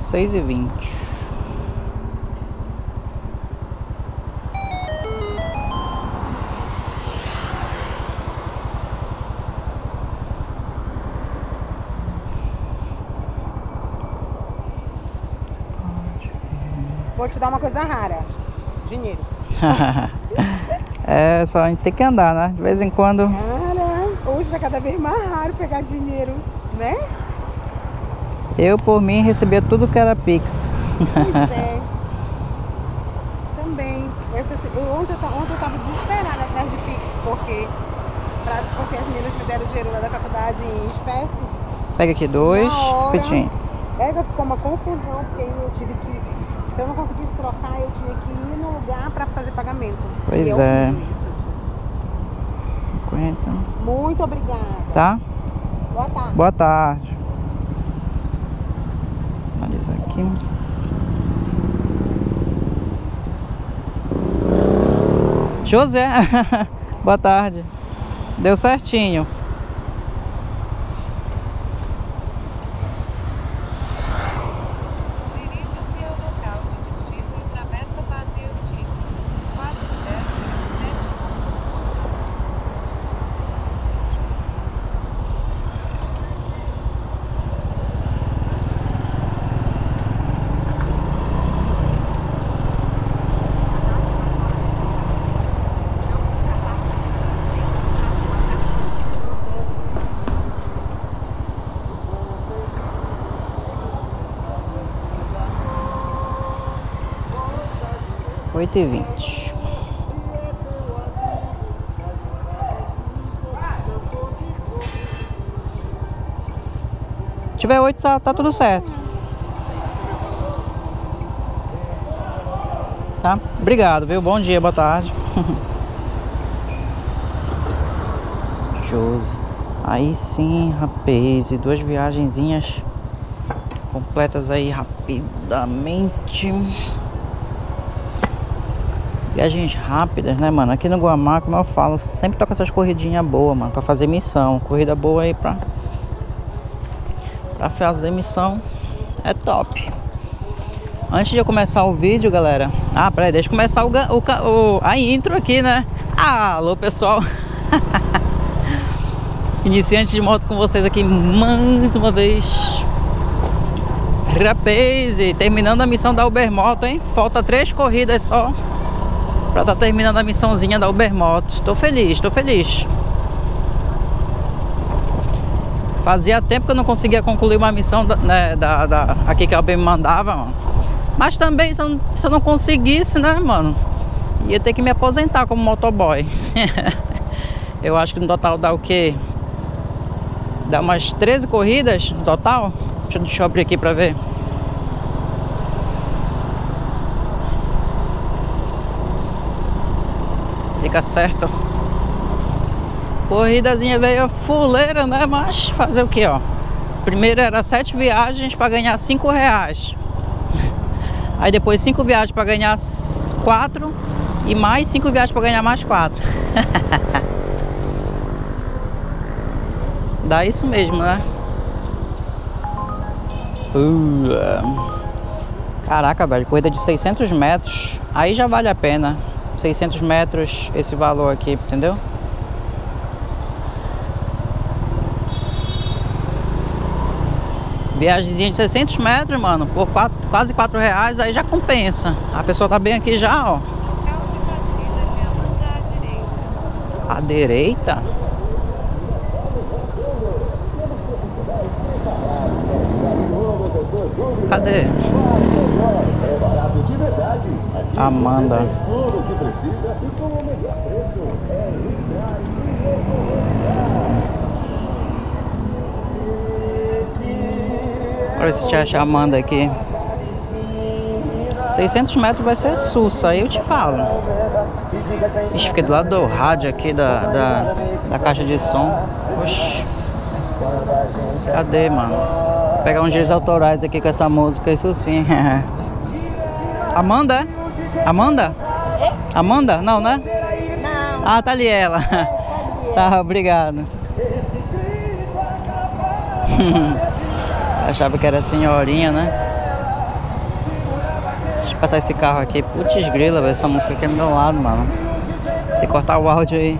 6,20. Vou te dar uma coisa rara, dinheiro. É, só a gente tem que andar, né? De vez em quando. Cara, hoje tá cada vez mais raro pegar dinheiro, né? Eu, por mim, recebia tudo que era Pix. Pois é. Também. Ontem eu tava desesperada atrás de Pix, porque as meninas me deram dinheiro lá da faculdade em espécie. Pega aqui dois, pitinho. Pega, ficou uma confusão, porque eu tive que... Se eu não conseguisse trocar, eu tinha que ir no lugar para fazer pagamento. Pois é. 50. Muito obrigada. Tá? Boa tarde. Boa tarde. Analisar aqui. José. Boa tarde. Deu certinho. R$8,20. Se tiver 8, tá tudo certo. Tá? Obrigado, viu? Bom dia, boa tarde. Josi. Aí sim, rapaz. E duas viagenzinhas completas aí rapidamente. Viagens rápidas, né, mano? Aqui no Guamá, como eu falo, sempre toca essas corridinhas boas, mano, pra fazer missão. Corrida boa aí pra fazer missão é top. Antes de eu começar o vídeo, galera... Ah, peraí, deixa eu começar a intro aqui, né? Ah, alô, pessoal! Iniciante de moto com vocês aqui mais uma vez. Rapaz, e terminando a missão da Uber Moto, hein? Falta 3 corridas só pra tá terminando a missãozinha da Uber Moto. Tô feliz, tô feliz. Fazia tempo que eu não conseguia concluir uma missão aqui que a Uber me mandava, mano. Mas também, se eu não conseguisse, né, mano, ia ter que me aposentar como motoboy. Eu acho que no total dá o quê? Dá umas 13 corridas no total. Deixa eu abrir aqui pra ver. Fica certo. Corridazinha veio fuleira, né? Mas fazer o que, ó? Primeiro era 7 viagens para ganhar R$5. Aí depois 5 viagens para ganhar 4. E mais 5 viagens para ganhar mais 4. Dá isso mesmo, né? Caraca, velho. Corrida de 600 metros. Aí já vale a pena. 600 metros, esse valor aqui, entendeu? Viagemzinha de 600 metros, mano, por quase R$4, aí já compensa. A pessoa tá bem aqui já, ó. À direita? Cadê? Amanda. Olha se te achar Amanda aqui. 600 metros vai ser sussa, aí eu te falo. Ixi, fiquei do lado do rádio aqui da caixa de som. Oxi. Cadê, mano? Vou pegar uns direitos autorais aqui com essa música, isso sim. Amanda? Amanda? Amanda? Não, né? Não. Ah, tá ali ela. Tá, obrigado. Achava que era a senhorinha, né? passar esse carro aqui. Putz grila, velho, essa música aqui é do meu lado, mano. Tem que cortar o áudio aí.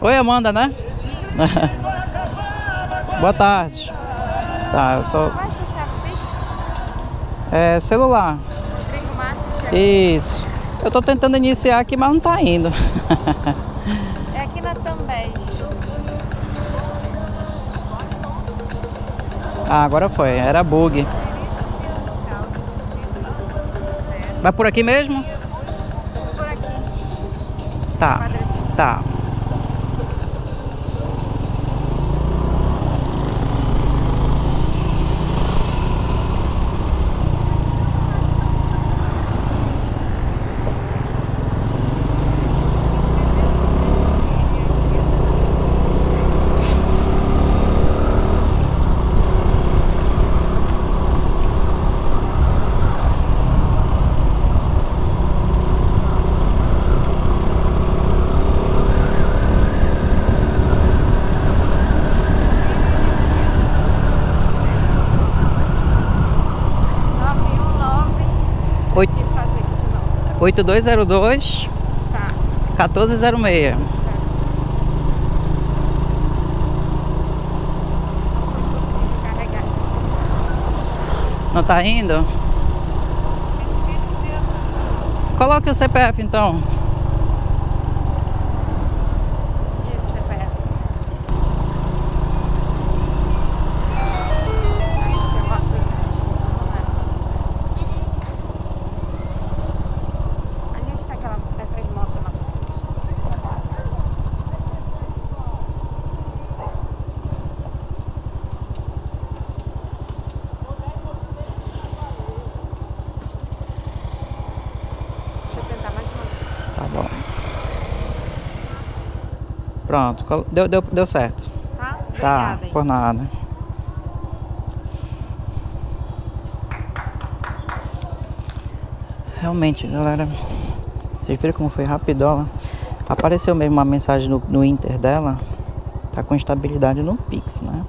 Oi, Amanda, né? Boa tarde. Tá, eu só... É, celular. Isso. Eu tô tentando iniciar aqui, mas não tá indo. É aqui na Tambés. Ah, agora foi. Era bug. Vai por aqui mesmo? Por aqui. Tá, tá. Oito... 8202, tá. 1406. Não tá indo? Coloque o CPF então. Pronto, deu certo. Tá? Obrigada, tá, por nada. Realmente, galera, vocês viram como foi rapidola? Apareceu mesmo uma mensagem no Inter dela. Tá com instabilidade no Pix, né?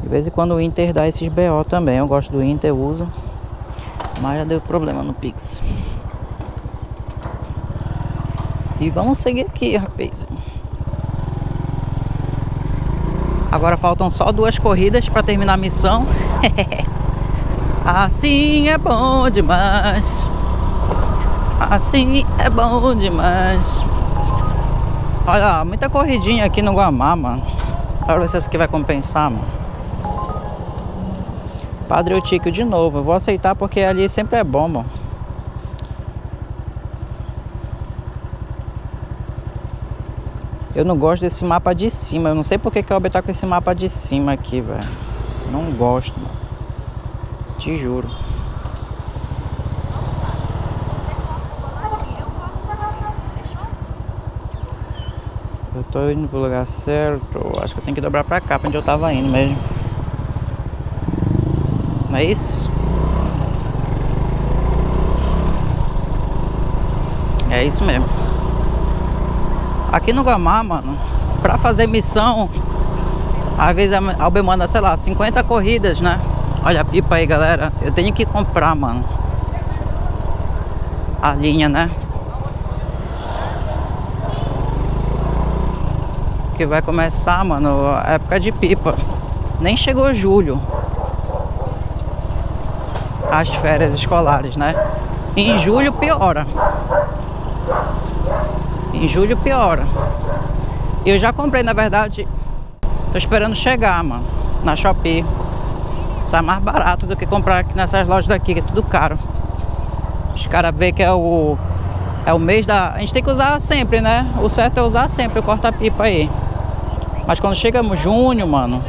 De vez em quando o Inter dá esses BO também. Eu gosto do Inter, uso. Mas já deu problema no Pix. E vamos seguir aqui, rapaz. Agora faltam só 2 corridas para terminar a missão. Assim é bom demais. Assim é bom demais. Olha, muita corridinha aqui no Guamá, mano. Olha se essa aqui vai compensar, mano. Padre Eutíquio de novo. Eu vou aceitar porque ali sempre é bom, mano. Eu não gosto desse mapa de cima. Eu não sei porque que a UBER tá com esse mapa de cima aqui, velho. Não gosto, mano. Te juro. Eu tô indo pro lugar certo. Acho que eu tenho que dobrar pra cá, pra onde eu tava indo mesmo. Não é isso? É isso mesmo. Aqui no Guamá, mano, pra fazer missão, às vezes a UBER manda, sei lá, 50 corridas, né? Olha a pipa aí, galera. Eu tenho que comprar, mano, a linha, né? Que vai começar, mano, a época de pipa. Nem chegou julho. As férias escolares, né? E em julho piora. Em julho piora. Eu já comprei, na verdade. Tô esperando chegar, mano, na Shopee. Sai mais barato do que comprar aqui nessas lojas daqui, que é tudo caro. Os caras veem que é o mês da... A gente tem que usar sempre, né? O certo é usar sempre o corta-pipa aí. Mas quando chega no junho, mano,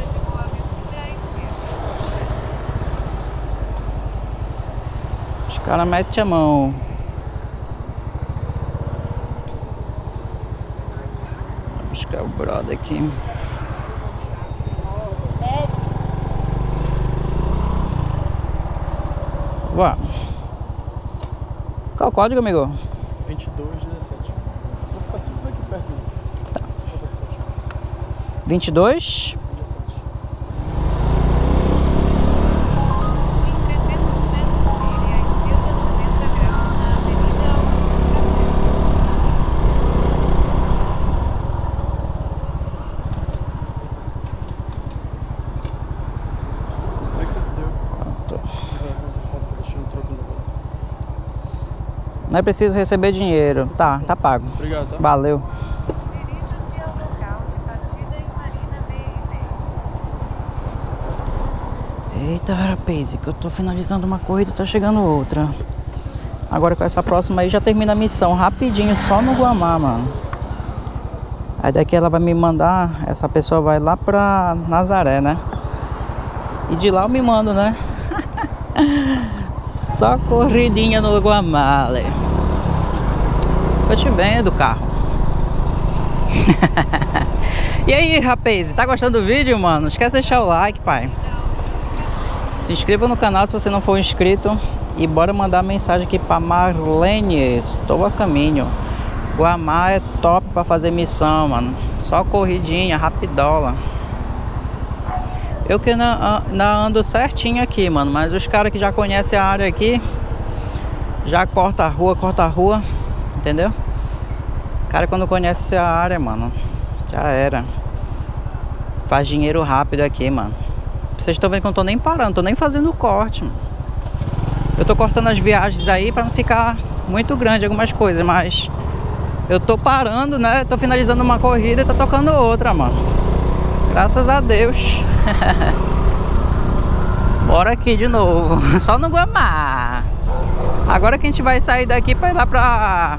os caras metem a mão. Que é o brother aqui. Ué. Qual o código, amigo? 2217. Vou ficar super aqui perto. Tá. 22? 17. Não é preciso receber dinheiro. Tá, tá pago. Obrigado, tá? Valeu. Dirija-se ao local de partida em Marina BELÉM. Eita, rapaz, que eu tô finalizando uma corrida e tá chegando outra. Agora com essa próxima aí já termina a missão rapidinho, só no Guamá, mano. Aí daqui ela vai me mandar, essa pessoa vai lá pra Nazaré, né? E de lá eu me mando, né? Só corridinha no Guamá. Tô te vendo, carro. E aí, rapaz, tá gostando do vídeo, mano? Não esquece de deixar o like, pai. Se inscreva no canal se você não for inscrito. E bora mandar mensagem aqui pra Marlene. Estou a caminho. Guamá é top pra fazer missão, mano. Só corridinha, rapidola. Eu que não ando certinho aqui, mano. Mas os caras que já conhecem a área aqui já corta a rua, entendeu? O cara quando conhece a área, mano, já era. Faz dinheiro rápido aqui, mano. Vocês estão vendo que eu não tô nem parando, tô nem fazendo corte, mano. Eu tô cortando as viagens aí pra não ficar muito grande algumas coisas, mas eu tô parando, né? Tô finalizando uma corrida e tô tocando outra, mano. Graças a Deus. Bora aqui de novo. Só no Guamá. Agora que a gente vai sair daqui pra ir lá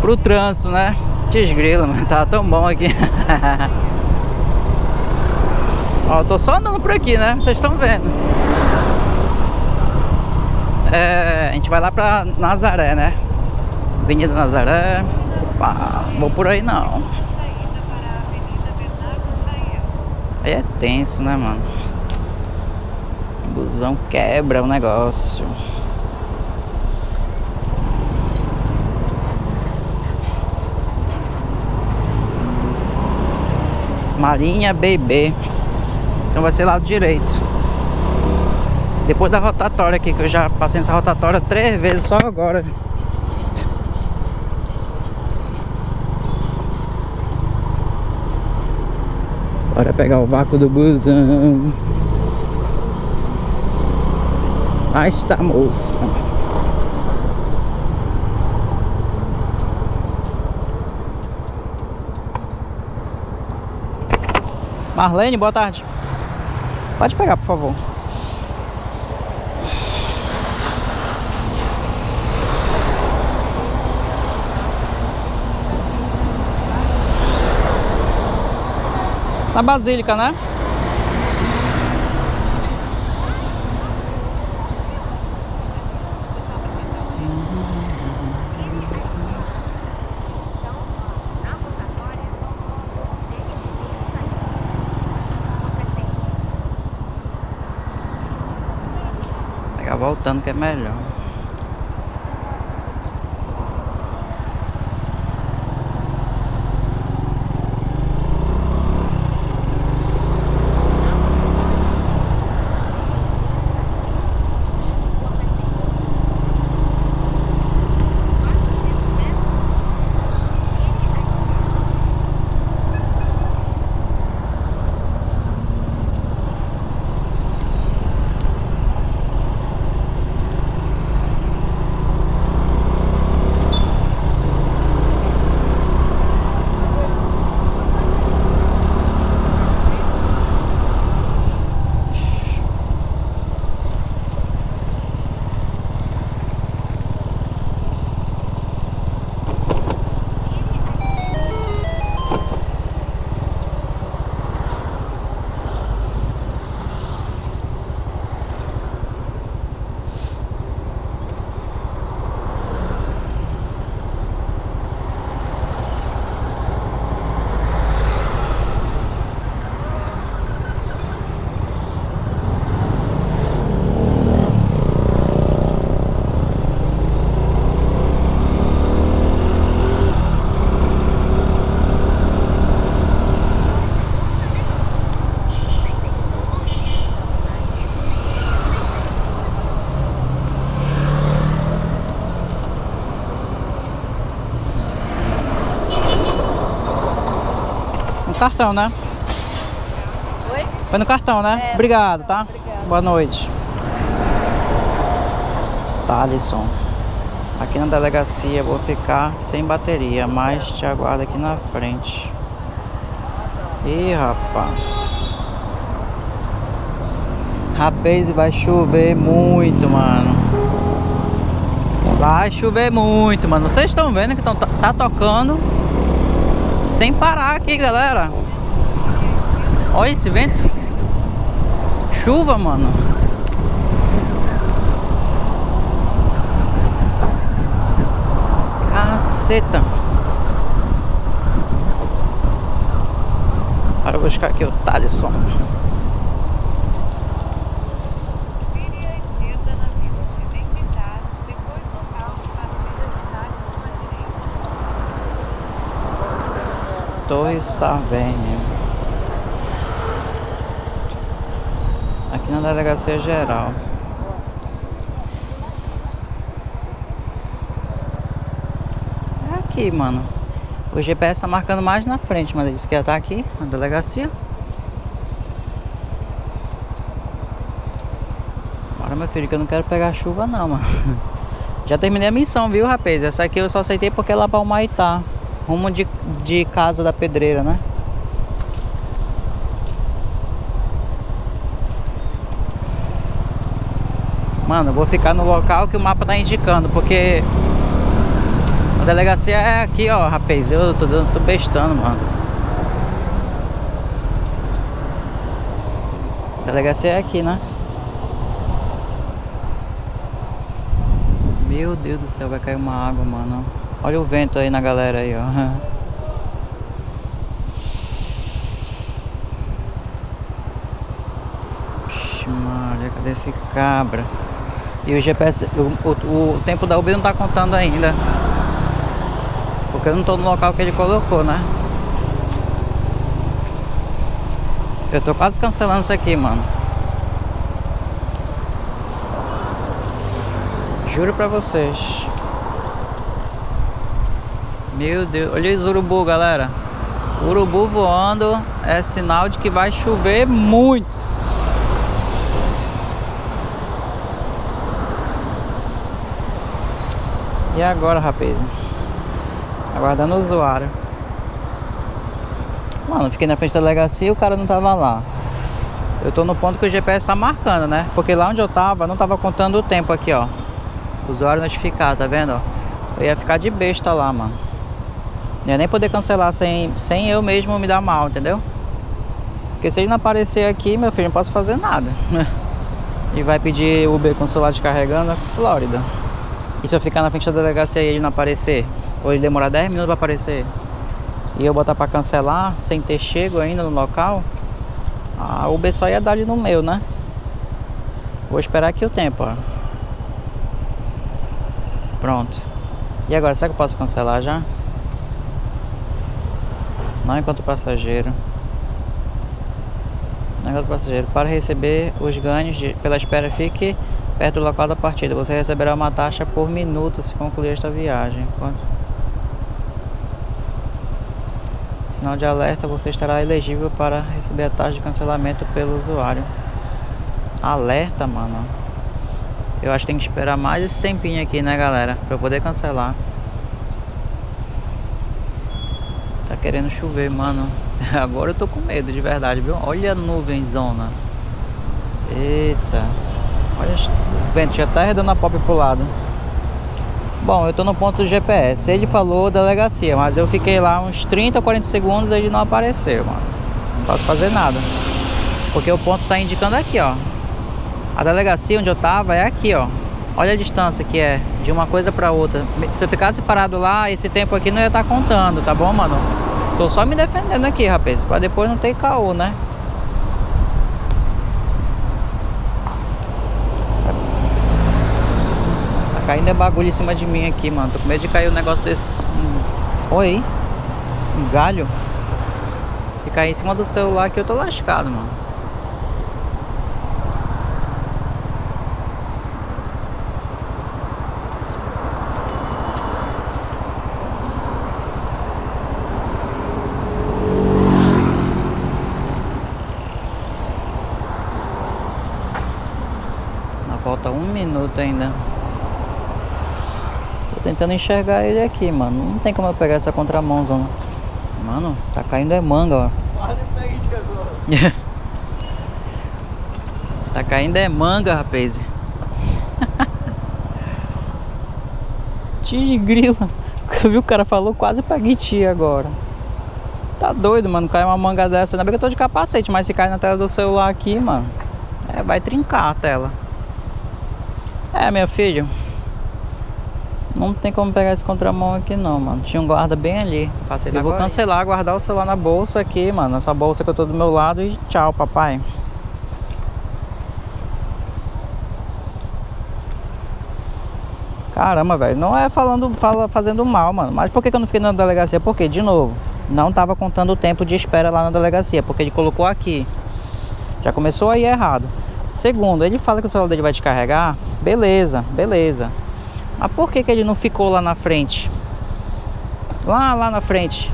pro trânsito, né? Desgrila, mas tá tão bom aqui. Ó, eu tô só andando por aqui, né? Vocês estão vendo. É, a gente vai lá pra Nazaré, né? Avenida Nazaré. Opa, não vou por aí não. Aí é tenso, né, mano? O busão quebra o negócio. Marinha BB. Então vai ser lado direito. Depois da rotatória aqui, que eu já passei nessa rotatória 3 vezes só agora. Bora pegar o vácuo do busão. Aí está a moça. Marlene, boa tarde. Pode pegar, por favor. Na Basílica, né? Pegar voltando que é melhor. Cartão, né? Oi? Foi no cartão, né? É, obrigado, tá? Obrigado. Boa noite. Thaleson. Aqui na delegacia vou ficar sem bateria, mas te aguardo aqui na frente. Ih, rapaz. Rapaz, vai chover muito, mano. Vai chover muito, mano. Vocês estão vendo que tá tocando sem parar aqui, galera. Olha esse vento. Chuva, mano. Caceta. Agora eu vou buscar aqui o Thaleson. Torre Sarvenha. Aqui na delegacia geral. É aqui, mano. O GPS tá marcando mais na frente, mas ele disse que ia tá aqui na delegacia. Bora, meu filho, que eu não quero pegar chuva não, mano. Já terminei a missão, viu, rapaz? Essa aqui eu só aceitei porque é lá pra Humaitá. Rumo de Casa da Pedreira, né? Mano, eu vou ficar no local que o mapa tá indicando, porque a delegacia é aqui, ó, rapaz. Eu tô bestando, mano. A delegacia é aqui, né? Meu Deus do céu, vai cair uma água, mano. Olha o vento aí na galera aí, ó. Vixe, Maria, cadê esse cabra? E o GPS, o tempo da Uber não tá contando ainda. Porque eu não tô no local que ele colocou, né? Eu tô quase cancelando isso aqui, mano. Juro pra vocês. Meu Deus, olha esse urubu, galera. Urubu voando é sinal de que vai chover muito. E agora, rapaz? Aguardando o usuário. Mano, fiquei na frente da delegacia e o cara não tava lá. Eu tô no ponto que o GPS tá marcando, né? Porque lá onde eu tava, não tava contando o tempo aqui, ó. Usuário notificado, tá vendo? Eu ia ficar de besta lá, mano. Não ia nem poder cancelar sem eu mesmo me dar mal, entendeu? Porque se ele não aparecer aqui, meu filho, não posso fazer nada. E vai pedir Uber com o celular descarregando, Flórida. E se eu ficar na frente da delegacia e ele não aparecer? Ou ele demorar 10 minutos pra aparecer? E eu botar pra cancelar, sem ter chego ainda no local? A Uber só ia dar ali no meu, né? Vou esperar aqui o tempo, ó. Pronto. E agora, será que eu posso cancelar já? Não enquanto passageiro. Não enquanto passageiro. Para receber os ganhos pela espera, fique perto do local da partida. Você receberá uma taxa por minuto se concluir esta viagem. Sinal de alerta, você estará elegível para receber a taxa de cancelamento pelo usuário. Alerta, mano. Eu acho que tem que esperar mais esse tempinho aqui, né, galera? Pra eu poder cancelar. Tá querendo chover, mano. Agora eu tô com medo, de verdade, viu? Olha a nuvenzona. Eita. Olha o vento, já tá arredando a pop pro lado. Bom, eu tô no ponto do GPS. Ele falou delegacia, mas eu fiquei lá uns 30 ou 40 segundos e ele não apareceu, mano. Não posso fazer nada. Porque o ponto tá indicando aqui, ó. A delegacia onde eu tava é aqui, ó. Olha a distância que é de uma coisa pra outra. Se eu ficasse parado lá, esse tempo aqui não ia estar contando, tá bom, mano? Tô só me defendendo aqui, rapaz, pra depois não ter caô, né? Tá caindo é bagulho em cima de mim aqui, mano. Tô com medo de cair um negócio desse. Oi? Um galho? Se cair em cima do celular aqui, eu tô lascado, mano. Falta um minuto ainda. tentando enxergar ele aqui, mano. Não tem como eu pegar essa contramãozona. Mano, tá caindo é manga, ó. Tá caindo é manga, rapaz. Tia de grila. Eu vi o cara falou, quase paguei tia agora. Tá doido, mano. Cai uma manga dessa. Ainda bem que eu tô de capacete, mas se cai na tela do celular aqui, mano, é, vai trincar a tela. É, meu filho, não tem como pegar esse contramão aqui não, mano. Tinha um guarda bem ali. Passei. Eu vou cancelar, guardar o celular na bolsa aqui, mano. Essa bolsa que eu tô do meu lado e tchau, papai. Caramba, velho. Não é fazendo mal, mano. Mas por que eu não fiquei na delegacia? Porque, de novo, não tava contando o tempo de espera lá na delegacia. Porque ele colocou aqui. Já começou aí errado. Segundo, ele fala que o celular dele vai descarregar. Beleza, beleza. Mas por que ele não ficou lá na frente? Lá na frente.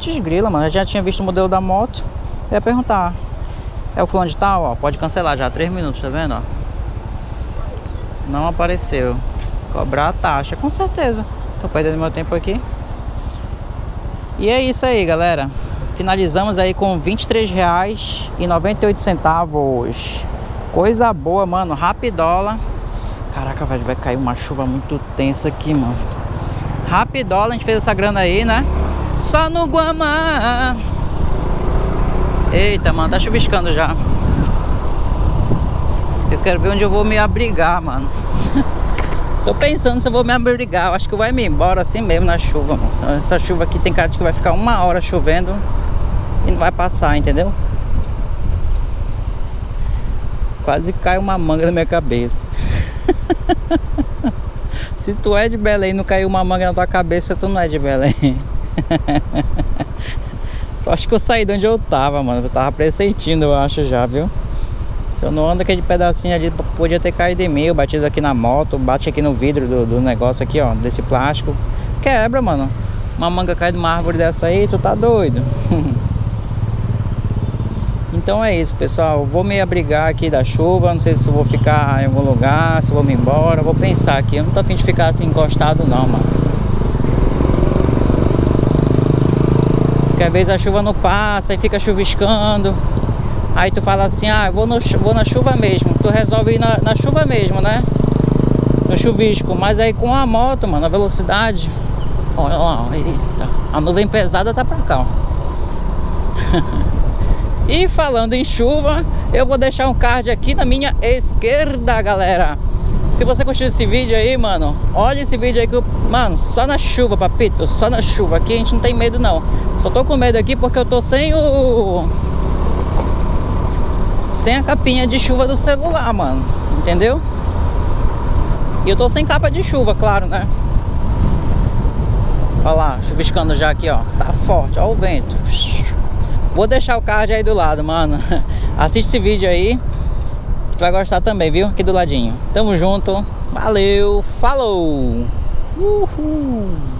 Desgrila, mano. Eu já tinha visto o modelo da moto. Eu ia perguntar. É o fulano de tal? Ó, pode cancelar já. 3 minutos, tá vendo? Ó. Não apareceu. Cobrar a taxa, com certeza. Tô perdendo meu tempo aqui. E é isso aí, galera. Finalizamos aí com R$23,98. Coisa boa, mano, rapidola. Caraca, velho, vai cair uma chuva muito tensa aqui, mano. Rapidola, a gente fez essa grana aí, né? Só no Guamá. Eita, mano, tá chuviscando já. Eu quero ver onde eu vou me abrigar, mano. Tô pensando se eu vou me abrigar. Eu acho que vai me embora assim mesmo na chuva, mano. Essa chuva aqui tem cara de que vai ficar 1 hora chovendo e não vai passar, entendeu? Quase cai uma manga na minha cabeça. Se tu é de Belém e não caiu uma manga na tua cabeça, tu não é de Belém. Só acho que eu saí de onde eu tava, mano. Eu tava pressentindo, eu acho já, viu? Se eu não ando aquele pedacinho ali, podia ter caído em mim, batido aqui na moto, bate aqui no vidro do negócio aqui, ó, desse plástico. Quebra, mano. Uma manga cai de uma árvore dessa aí, tu tá doido. Então é isso, pessoal. Vou me abrigar aqui da chuva. Não sei se eu vou ficar em algum lugar, se eu vou me embora. Vou pensar aqui. Eu não tô a fim de ficar assim encostado não, mano. Porque às vezes a chuva não passa e fica chuviscando. Aí tu fala assim, ah, eu vou na chuva mesmo. Tu resolve ir na chuva mesmo, né? No chuvisco. Mas aí com a moto, mano, a velocidade. Olha lá, eita. A nuvem pesada tá pra cá, ó. E falando em chuva, eu vou deixar um card aqui na minha esquerda, galera. Se você curtiu esse vídeo aí, mano, olha esse vídeo aí que eu... Mano, só na chuva, papito, só na chuva. Aqui a gente não tem medo, não. Só tô com medo aqui porque eu tô sem o... Sem a capinha de chuva do celular, mano. Entendeu? E eu tô sem capa de chuva, claro, né? Olha lá, chuviscando já aqui, ó. Tá forte, ó o vento. Vou deixar o card aí do lado, mano. Assiste esse vídeo aí, que tu vai gostar também, viu? Aqui do ladinho. Tamo junto. Valeu. Falou. Uhul.